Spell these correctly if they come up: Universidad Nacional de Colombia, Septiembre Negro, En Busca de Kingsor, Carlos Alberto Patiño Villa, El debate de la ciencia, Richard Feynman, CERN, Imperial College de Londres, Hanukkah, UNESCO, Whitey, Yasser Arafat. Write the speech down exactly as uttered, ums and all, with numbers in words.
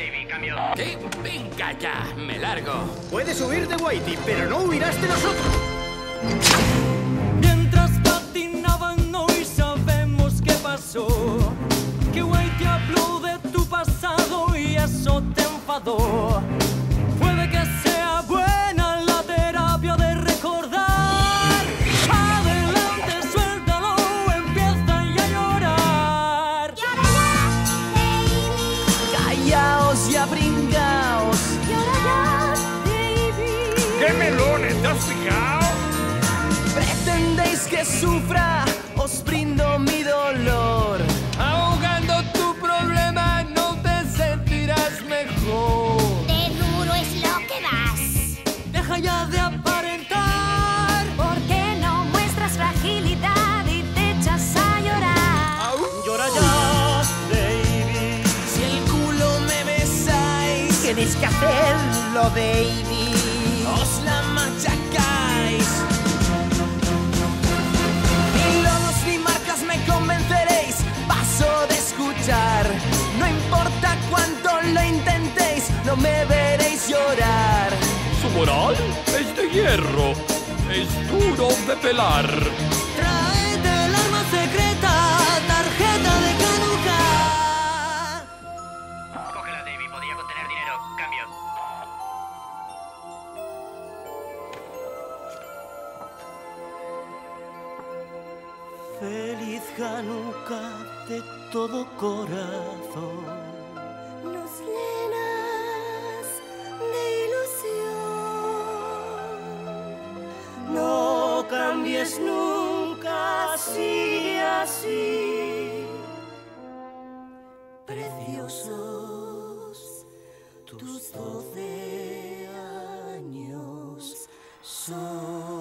Davey, cambio. ¿Qué? Venga ya, me largo. Puedes huir de Whitey, pero no huirás de nosotros. Mientras patinaban, hoy sabemos qué pasó. Que Whitey habló de tu pasado y eso te enfadó. Puede que sea buena la terapia de recordar. Adelante, suéltalo, empieza ya a llorar. Llora ya, baby. Callaos y abringaos. Llora ya, baby. ¡Qué melones, te has fijado! Pretendéis que sufra, os brindo mi dolor. Ahogando tu problema no te sentirás mejor. Ya de aparentar, porque no muestras fragilidad y te echas a llorar. Uh, llora ya, baby. Si el culo me besáis, tenéis que hacerlo, baby. Os la machacáis. Ni lomos ni marcas me convenceréis. Paso de escuchar. No importa cuánto lo intentéis, no me veréis llorar. Su moral es de hierro, es duro de pelar. Traed el arma secreta, tarjeta de Hanukkah. Cógela, Davey, podía contener dinero. Cambio. Feliz Hanukkah de todo corazón. Nos llenas de ilusión. No cambies nunca, así, así, preciosos tus doce años son.